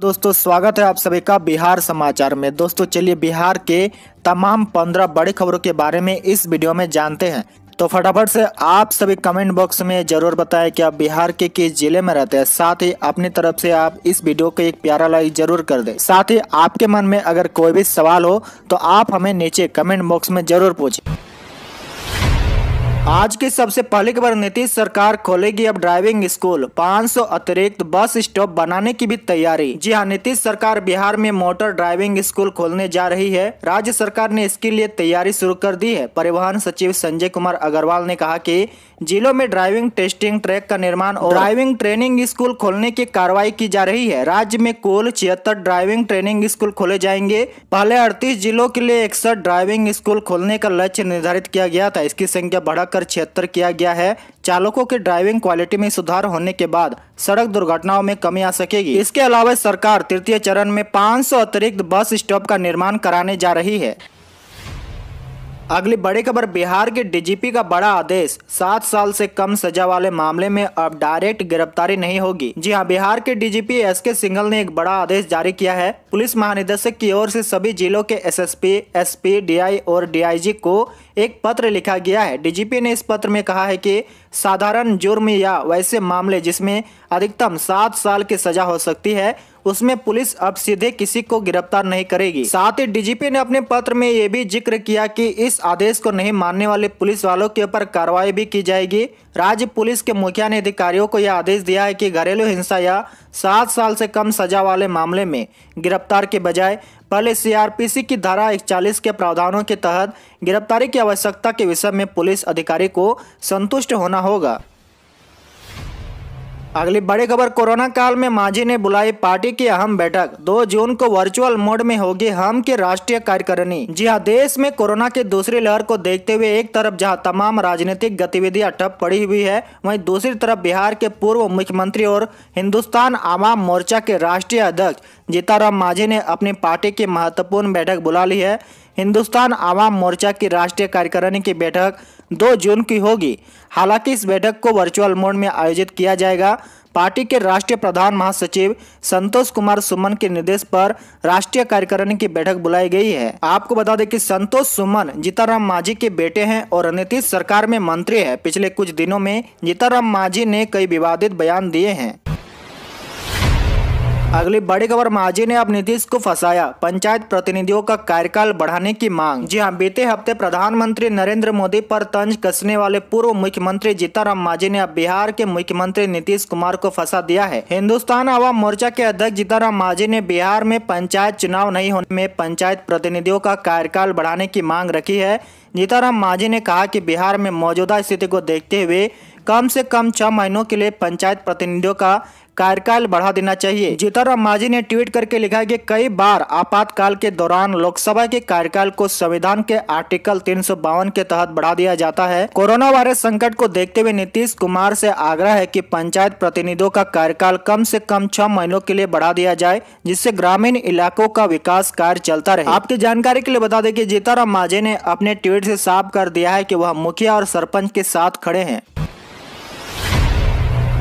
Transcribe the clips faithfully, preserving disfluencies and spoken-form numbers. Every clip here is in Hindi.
दोस्तों स्वागत है आप सभी का बिहार समाचार में। दोस्तों चलिए बिहार के तमाम पंद्रह बड़ी खबरों के बारे में इस वीडियो में जानते हैं। तो फटाफट से आप सभी कमेंट बॉक्स में जरूर बताएं कि आप बिहार के किस जिले में रहते हैं। साथ ही अपनी तरफ से आप इस वीडियो को एक प्यारा लाइक जरूर कर दें। साथ ही आपके मन में अगर कोई भी सवाल हो तो आप हमें नीचे कमेंट बॉक्स में जरूर पूछें। आज की सबसे पहली खबर, नीतीश सरकार खोलेगी अब ड्राइविंग स्कूल, पाँच सौ अतिरिक्त बस स्टॉप बनाने की भी तैयारी। जी हां, नीतीश सरकार बिहार में मोटर ड्राइविंग स्कूल खोलने जा रही है। राज्य सरकार ने इसके लिए तैयारी शुरू कर दी है। परिवहन सचिव संजय कुमार अग्रवाल ने कहा कि जिलों में ड्राइविंग टेस्टिंग ट्रैक का निर्माण और ड्राइविंग ट्रेनिंग स्कूल खोलने की कार्रवाई की जा रही है। राज्य में कुल छिहत्तर ड्राइविंग ट्रेनिंग स्कूल खोले जाएंगे। पहले अड़तीस जिलों के लिए इकसठ ड्राइविंग स्कूल खोलने का लक्ष्य निर्धारित किया गया था। इसकी संख्या बढ़ाकर छिहत्तर किया गया है। चालकों के ड्राइविंग क्वालिटी में सुधार होने के बाद सड़क दुर्घटनाओं में कमी आ सकेगी। इसके अलावा सरकार तृतीय चरण में पाँच सौ अतिरिक्त बस स्टॉप का निर्माण कराने जा रही है। अगली बड़ी खबर, बिहार के डीजीपी का बड़ा आदेश, सात साल से कम सजा वाले मामले में अब डायरेक्ट गिरफ्तारी नहीं होगी। जी हां, बिहार के डीजीपी एसके सिंगल ने एक बड़ा आदेश जारी किया है। पुलिस महानिदेशक की ओर से सभी जिलों के एसएसपी, एसपी, डीआई और डीआईजी को एक पत्र लिखा गया है। डीजीपी ने इस पत्र में कहा है कि साधारण जुर्म या वैसे मामले जिसमें अधिकतम सात साल की सजा हो सकती है उसमें पुलिस अब सीधे किसी को गिरफ्तार नहीं करेगी। साथ ही डीजीपी ने अपने पत्र में यह भी जिक्र किया कि इस आदेश को नहीं मानने वाले पुलिस वालों के ऊपर कार्रवाई भी की जाएगी। राज्य पुलिस के मुखिया ने अधिकारियों को यह आदेश दिया है कि घरेलू हिंसा या सात साल से कम सजा वाले मामले में गिरफ्तार के बजाय पहले सीआरपीसी की धारा एक सौ चालीस के प्रावधानों के तहत गिरफ्तारी की आवश्यकता के विषय में पुलिस अधिकारी को संतुष्ट होना होगा। अगली बड़ी खबर, कोरोना काल में मांझी ने बुलाई पार्टी की अहम बैठक, दो जून को वर्चुअल मोड में होगी हम की राष्ट्रीय कार्यकारिणी। जी हां, देश में कोरोना की दूसरी लहर को देखते हुए एक तरफ जहां तमाम राजनीतिक गतिविधियां ठप पड़ी हुई है, वहीं दूसरी तरफ बिहार के पूर्व मुख्यमंत्री और हिंदुस्तान आवाम मोर्चा के राष्ट्रीय अध्यक्ष जीताराम मांझी ने अपनी पार्टी की महत्वपूर्ण बैठक बुला ली है। हिंदुस्तान आवाम मोर्चा की राष्ट्रीय कार्यकारिणी की बैठक दो जून की होगी। हालांकि इस बैठक को वर्चुअल मोड में आयोजित किया जाएगा। पार्टी के राष्ट्रीय प्रधान महासचिव संतोष कुमार सुमन के निर्देश पर राष्ट्रीय कार्यकारिणी की बैठक बुलाई गई है। आपको बता दें कि संतोष सुमन जीताराम मांझी के बेटे हैं और नीतीश सरकार में मंत्री हैं। पिछले कुछ दिनों में जीताराम मांझी ने कई विवादित बयान दिए हैं। अगली बड़ी खबर, मांझी ने अब नीतीश को फंसाया, पंचायत प्रतिनिधियों का कार्यकाल बढ़ाने की मांग। जी हां, बीते हफ्ते प्रधानमंत्री नरेंद्र मोदी पर तंज कसने वाले पूर्व मुख्यमंत्री जीताराम मांझी ने अब बिहार के मुख्यमंत्री नीतीश कुमार को फंसा दिया है। हिंदुस्तान आवाम मोर्चा के अध्यक्ष जीताराम मांझी ने बिहार में पंचायत चुनाव नहीं होने में पंचायत प्रतिनिधियों का कार्यकाल बढ़ाने की मांग रखी है। जीताराम मांझी ने कहा कि बिहार में मौजूदा स्थिति को देखते हुए कम से कम छह महीनों के लिए पंचायत प्रतिनिधियों का कार्यकाल बढ़ा देना चाहिए। जीताराम मांझी ने ट्वीट करके लिखा कि कई बार आपातकाल के दौरान लोकसभा के कार्यकाल को संविधान के आर्टिकल तीन सौ बावन के तहत बढ़ा दिया जाता है। कोरोना वायरस संकट को देखते हुए नीतीश कुमार से आग्रह है कि पंचायत प्रतिनिधियों का कार्यकाल कम से कम छह महीनों के लिए बढ़ा दिया जाए, जिससे ग्रामीण इलाकों का विकास कार्य चलता रहे। आपकी जानकारी के लिए बता दें कि जीताराम मांझी ने अपने ट्वीट से साफ कर दिया है कि वह मुखिया और सरपंच के साथ खड़े हैं।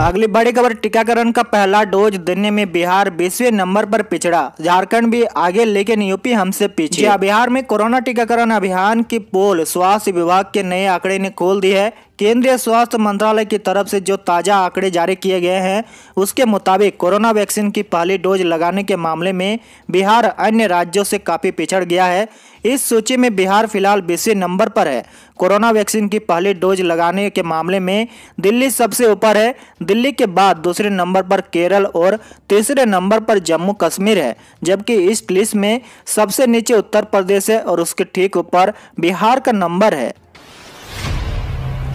अगली बड़ी खबर, टीकाकरण का पहला डोज देने में बिहार बीसवें नंबर पर पिछड़ा, झारखंड भी आगे लेकिन यूपी हमसे पीछे। बिहार में कोरोना टीकाकरण अभियान की पोल स्वास्थ्य विभाग के नए आंकड़े ने खोल दी है। केंद्रीय स्वास्थ्य मंत्रालय की तरफ से जो ताज़ा आंकड़े जारी किए गए हैं उसके मुताबिक कोरोना वैक्सीन की पहली डोज लगाने के मामले में बिहार अन्य राज्यों से काफ़ी पिछड़ गया है। इस सूची में बिहार फिलहाल बीसवें नंबर पर है। कोरोना वैक्सीन की पहली डोज लगाने के मामले में दिल्ली सबसे ऊपर है। दिल्ली के बाद दूसरे नंबर पर केरल और तीसरे नंबर पर जम्मू कश्मीर है, जबकि इस लिस्ट में सबसे नीचे उत्तर प्रदेश है और उसके ठीक ऊपर बिहार का नंबर है।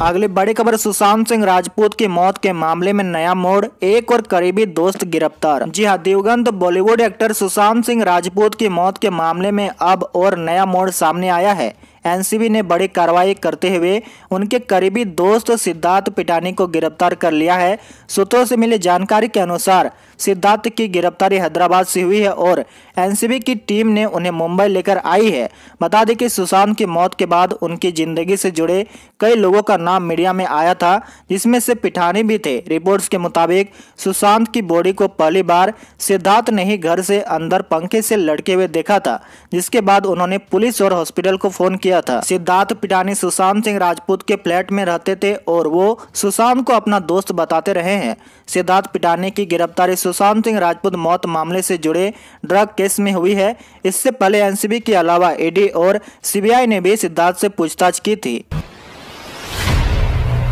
अगली बड़ी खबर, सुशांत सिंह राजपूत की मौत के मामले में नया मोड़, एक और करीबी दोस्त गिरफ्तार। जी हां, दिवंगत बॉलीवुड एक्टर सुशांत सिंह राजपूत की मौत के मामले में अब और नया मोड़ सामने आया है। एनसीबी ने बड़ी कार्रवाई करते हुए उनके करीबी दोस्त सिद्धार्थ पिठानी को गिरफ्तार कर लिया है। सूत्रों से मिली जानकारी के अनुसार सिद्धार्थ की गिरफ्तारी हैदराबाद से हुई है और एनसीबी की टीम ने उन्हें मुंबई लेकर आई है। बता दें कि सुशांत की मौत के बाद उनकी जिंदगी से जुड़े कई लोगों का नाम मीडिया में आया था, जिसमें से पिठानी भी थे। रिपोर्ट्स के मुताबिक सुशांत की बॉडी को पहली बार सिद्धार्थ ने ही घर से अंदर पंखे से लटके हुए देखा था, जिसके बाद उन्होंने पुलिस और हॉस्पिटल को फोन किया था। सिद्धार्थ पिठानी सुशांत सिंह राजपूत के फ्लैट में रहते थे और वो सुशांत को अपना दोस्त बताते रहे हैं। सिद्धार्थ पिठानी की गिरफ्तारी सुशांत सिंह राजपूत मौत मामले से जुड़े ड्रग केस में हुई है। इससे पहले एनसीबी के अलावा ईडी और सीबीआई ने भी सिद्धार्थ से पूछताछ की थी।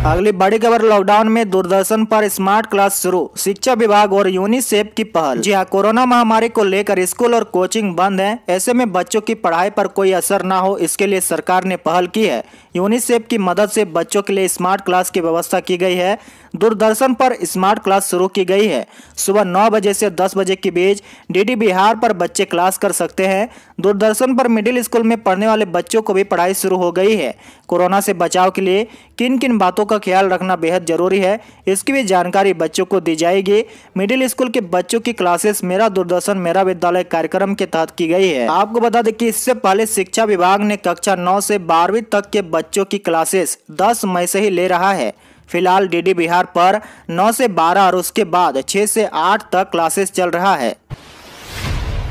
अगली बड़ी खबर, लॉकडाउन में दूरदर्शन पर स्मार्ट क्लास शुरू, शिक्षा विभाग और यूनिसेफ की पहल। जी हां, कोरोना महामारी को लेकर स्कूल और कोचिंग बंद है। ऐसे में बच्चों की पढ़ाई पर कोई असर ना हो, इसके लिए सरकार ने पहल की है। यूनिसेफ की मदद से बच्चों के लिए स्मार्ट क्लास की व्यवस्था की गई है। दूरदर्शन पर स्मार्ट क्लास शुरू की गई है। सुबह नौ बजे से दस बजे के बीच डीडी बिहार पर बच्चे क्लास कर सकते हैं। दूरदर्शन पर मिडिल स्कूल में पढ़ने वाले बच्चों को भी पढ़ाई शुरू हो गई है। कोरोना से बचाव के लिए किन किन बातों का ख्याल रखना बेहद जरूरी है, इसकी भी जानकारी बच्चों को दी जाएगी। मिडिल स्कूल के बच्चों की क्लासेस मेरा दूरदर्शन मेरा विद्यालय कार्यक्रम के तहत की गई है। आपको बता दें कि इससे पहले शिक्षा विभाग ने कक्षा नौ से बारहवीं तक के बच्चों की क्लासेस दस मई से ही ले रहा है। फिलहाल डीडी बिहार पर नौ से बारह और उसके बाद छह से आठ तक क्लासेस चल रहा है।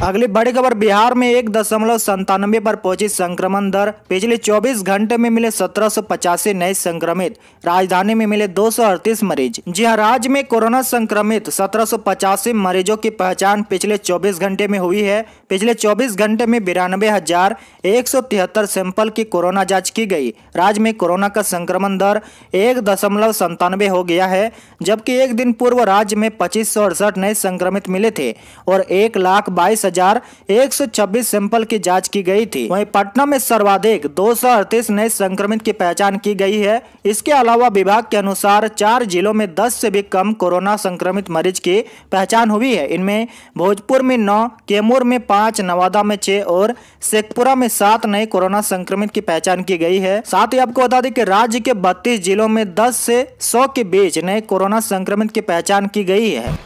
अगली बड़ी खबर, बिहार में एक दशमलव संतानवे पर पहुंची संक्रमण दर। पिछले चौबीस घंटे में मिले सत्रह सौ पचासी नए संक्रमित, राजधानी में मिले दो सौ अड़तीस मरीज। जी हां, राज्य में कोरोना संक्रमित सत्रह सौ पचासी मरीजों की पहचान पिछले चौबीस घंटे में हुई है। पिछले चौबीस घंटे में बिरानवे हजार एक सौ तिहत्तर सैंपल की कोरोना जाँच की गई। राज्य में कोरोना का संक्रमण दर एक दशमलव संतानवे हो गया है, जबकि एक दिन पूर्व राज्य में पच्चीस सौ अड़सठ नए संक्रमित मिले थे और एक लाख बाईस हजार एक सौ छब्बीस सैंपल की जांच की गई थी। वहीं पटना में सर्वाधिक दो सौ अड़तीस नए संक्रमित की पहचान की गई है। इसके अलावा विभाग के अनुसार चार जिलों में दस से भी कम कोरोना संक्रमित मरीज की पहचान हुई है। इनमें भोजपुर में नौ, कैमूर में पाँच, नवादा में छह और शेखपुरा में सात नए कोरोना संक्रमित की पहचान की गई है। साथ ही आपको बता दें कि राज्य के बत्तीस जिलों में दस से सौ के बीच नए कोरोना संक्रमित की पहचान की गई है।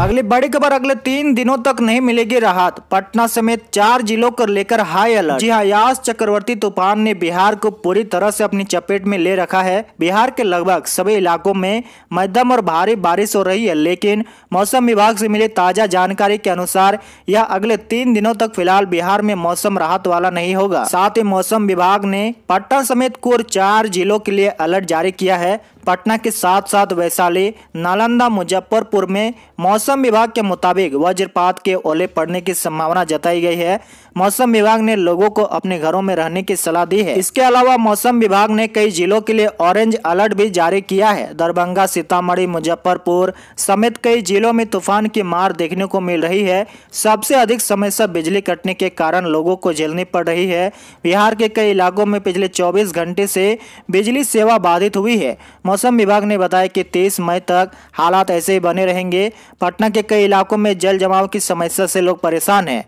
अगली बड़ी खबर, अगले तीन दिनों तक नहीं मिलेगी राहत, पटना समेत चार जिलों को लेकर हाई अलर्ट। जी हां, यास चक्रवर्ती तूफान ने बिहार को पूरी तरह से अपनी चपेट में ले रखा है। बिहार के लगभग सभी इलाकों में मध्यम और भारी बारिश हो रही है, लेकिन मौसम विभाग से मिली ताजा जानकारी के अनुसार यह अगले तीन दिनों तक फिलहाल बिहार में मौसम राहत वाला नहीं होगा। साथ ही मौसम विभाग ने पटना समेत कुल चार जिलों के लिए अलर्ट जारी किया है। पटना के साथ साथ वैशाली, नालंदा, मुजफ्फरपुर में मौसम विभाग के मुताबिक वज्रपात के ओले पड़ने की संभावना जताई गई है। मौसम विभाग ने लोगों को अपने घरों में रहने की सलाह दी है। इसके अलावा मौसम विभाग ने कई जिलों के लिए ऑरेंज अलर्ट भी जारी किया है। दरभंगा, सीतामढ़ी, मुजफ्फरपुर समेत कई जिलों में तूफान की मार देखने को मिल रही है। सबसे अधिक समस्या बिजली कटने के कारण लोगों को झेलनी पड़ रही है। बिहार के कई इलाकों में पिछले चौबीस घंटे से बिजली सेवा बाधित हुई है। मौसम विभाग ने बताया कि तेईस मई तक हालात ऐसे ही बने रहेंगे। पटना के कई इलाकों में जल जमाव की समस्या से लोग परेशान हैं।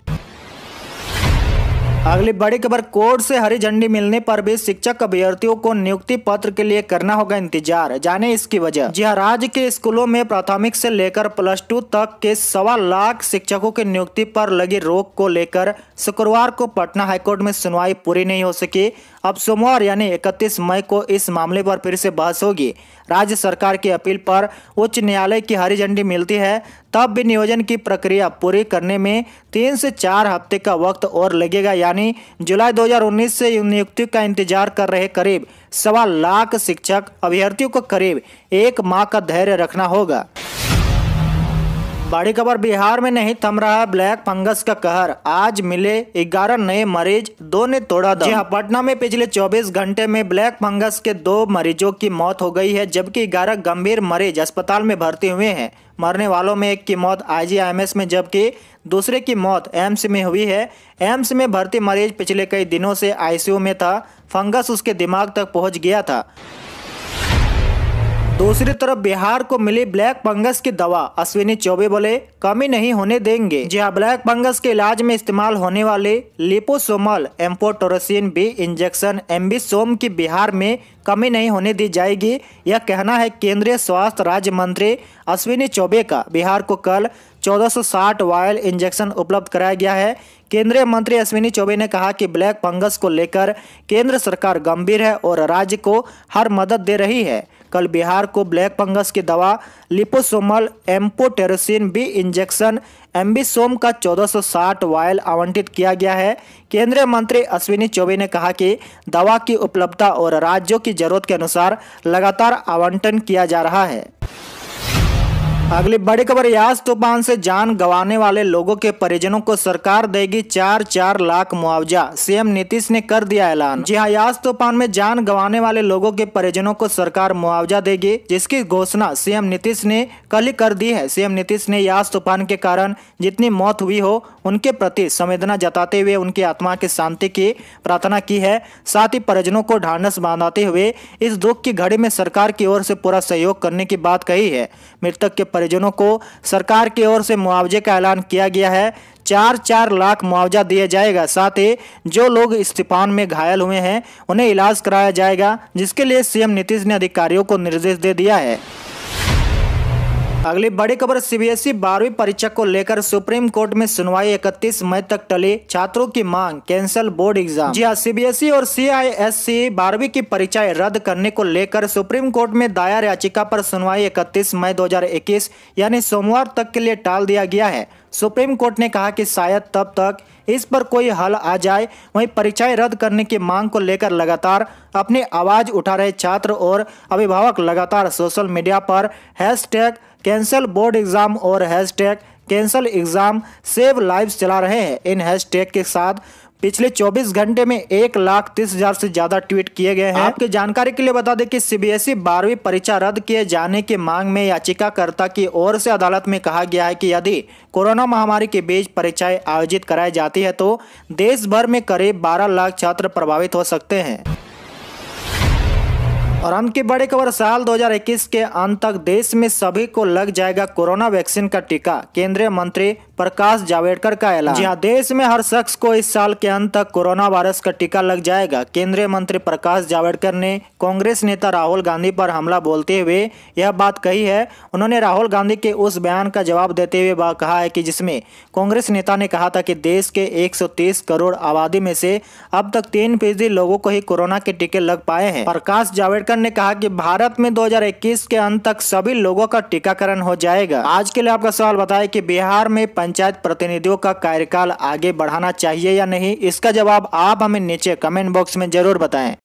अगली बड़ी खबर, कोर्ट से हरी झंडी मिलने पर भी शिक्षक अभ्यर्थियों को नियुक्ति पत्र के लिए करना होगा इंतजार, जाने इसकी वजह। जी हां, राज्य के स्कूलों में प्राथमिक से लेकर प्लस टू तक के सवा लाख शिक्षकों की नियुक्ति पर लगी रोक को लेकर शुक्रवार को पटना हाईकोर्ट में सुनवाई पूरी नहीं हो सकी। अब सोमवार यानी इकतीस मई को इस मामले पर फिर से बहस होगी। राज्य सरकार की अपील पर उच्च न्यायालय की हरी झंडी मिलती है तब भी नियोजन की प्रक्रिया पूरी करने में तीन से चार हफ्ते का वक्त और लगेगा। यानी जुलाई दो हज़ार उन्नीस से नियुक्ति का इंतजार कर रहे करीब सवा लाख शिक्षक अभ्यर्थियों को करीब एक माह का धैर्य रखना होगा। बड़ी खबर, बिहार में नहीं थम रहा ब्लैक फंगस का कहर, आज मिले ग्यारह नए मरीज, दो ने तोड़ा दम। जी हां, पटना में पिछले चौबीस घंटे में ब्लैक फंगस के दो मरीजों की मौत हो गई है, जबकि ग्यारह गंभीर मरीज अस्पताल में भर्ती हुए हैं। मरने वालों में एक की मौत आईजीआईएमएस में, जबकि दूसरे की मौत एम्स में हुई है। एम्स में भर्ती मरीज पिछले कई दिनों से आईसीयू में था। फंगस उसके दिमाग तक पहुँच गया था। दूसरी तरफ बिहार को मिली ब्लैक फंगस की दवा, अश्विनी चौबे बोले कमी नहीं होने देंगे। जी हाँ, ब्लैक फंगस के इलाज में इस्तेमाल होने वाले liposomal amphotericin B injection AmBisome की बिहार में कमी नहीं होने दी जाएगी, यह कहना है केंद्रीय स्वास्थ्य राज्य मंत्री अश्विनी चौबे का। बिहार को कल चौदह सौ साठ वायल इंजेक्शन उपलब्ध कराया गया है। केंद्रीय मंत्री अश्विनी चौबे ने कहा कि ब्लैक फंगस को लेकर केंद्र सरकार गंभीर है और राज्य को हर मदद दे रही है। कल बिहार को ब्लैक फंगस की दवा liposomal amphotericin B injection AmBisome का चौदह सौ साठ वायल आवंटित किया गया है। केंद्रीय मंत्री अश्विनी चौबे ने कहा कि दवा की उपलब्धता और राज्यों की जरूरत के अनुसार लगातार आवंटन किया जा रहा है। अगली बड़ी खबर, यास तूफान से जान गंवाने वाले लोगों के परिजनों को सरकार देगी चार चार लाख मुआवजा, सीएम नीतीश ने कर दिया ऐलान। जी हाँ, यास तूफान में जान गंवाने वाले लोगों के परिजनों को सरकार मुआवजा देगी, जिसकी घोषणा सीएम नीतीश ने कल ही कर दी है। सीएम नीतीश ने यास तूफान के कारण जितनी मौत हुई हो उनके प्रति संवेदना जताते हुए उनकी आत्मा की शांति की प्रार्थना की है। साथ ही परिजनों को ढांढस बांधाते हुए इस दुख की घड़ी में सरकार की ओर से पूरा सहयोग करने की बात कही है। मृतक के परिजनों को सरकार की ओर से मुआवजे का ऐलान किया गया है। चार चार लाख मुआवजा दिया जाएगा। साथ ही जो लोग इस तूफान में घायल हुए हैं उन्हें इलाज कराया जाएगा, जिसके लिए सीएम नीतीश ने अधिकारियों को निर्देश दे दिया है। अगली बड़ी खबर, सीबीएसई बारहवीं परीक्षा को लेकर सुप्रीम कोर्ट में सुनवाई इकतीस मई तक टली, छात्रों की मांग कैंसल बोर्ड एग्जाम। जी हां, सीबीएसई और सीआईएसई बारहवीं की परीक्षाएं रद्द करने को लेकर सुप्रीम कोर्ट में दायर याचिका पर सुनवाई इकतीस मई दो हज़ार इक्कीस यानी सोमवार तक के लिए टाल दिया गया है। सुप्रीम कोर्ट ने कहा कि शायद तब तक इस पर कोई हल आ जाए। वहीं परीक्षाएं रद्द करने की मांग को लेकर लगातार अपनी आवाज उठा रहे छात्र और अभिभावक लगातार सोशल मीडिया पर हैशटैग कैंसल बोर्ड एग्जाम और hashtag cancel exam save lives चला रहे हैं। इन हैशटैग के साथ पिछले चौबीस घंटे में एक लाख तीस हजार से ज्यादा ट्वीट किए गए हैं। आपकी जानकारी के लिए बता दें कि सीबीएसई बारहवीं परीक्षा रद्द किए जाने की मांग में याचिकाकर्ता की ओर से अदालत में कहा गया है कि यदि कोरोना महामारी के बीच परीक्षाएं आयोजित कराई जाती है तो देश भर में करीब बारह लाख छात्र प्रभावित हो सकते हैं। और अंत की बड़ी खबर, साल दो हज़ार इक्कीस के अंत तक देश में सभी को लग जाएगा कोरोना वैक्सीन का टीका, केंद्रीय मंत्री प्रकाश जावड़ेकर का ऐलान। जी हाँ, देश में हर शख्स को इस साल के अंत तक कोरोना वायरस का टीका लग जाएगा। केंद्रीय मंत्री प्रकाश जावड़ेकर ने कांग्रेस नेता राहुल गांधी पर हमला बोलते हुए यह बात कही है। उन्होंने राहुल गांधी के उस बयान का जवाब देते हुए कहा है कि जिसमें कांग्रेस नेता ने कहा था कि देश के एक सौ तीस करोड़ आबादी में से अब तक तीन फीसदी लोगों को ही कोरोना के टीके लग पाए हैं। प्रकाश जावड़ेकर ने कहा कि भारत में दो हज़ार इक्कीस के अंत तक सभी लोगों का टीकाकरण हो जाएगा। आज के लिए आपका सवाल बताए कि बिहार में पंचायत प्रतिनिधियों का कार्यकाल आगे बढ़ाना चाहिए या नहीं, इसका जवाब आप हमें नीचे कमेंट बॉक्स में जरूर बताएं।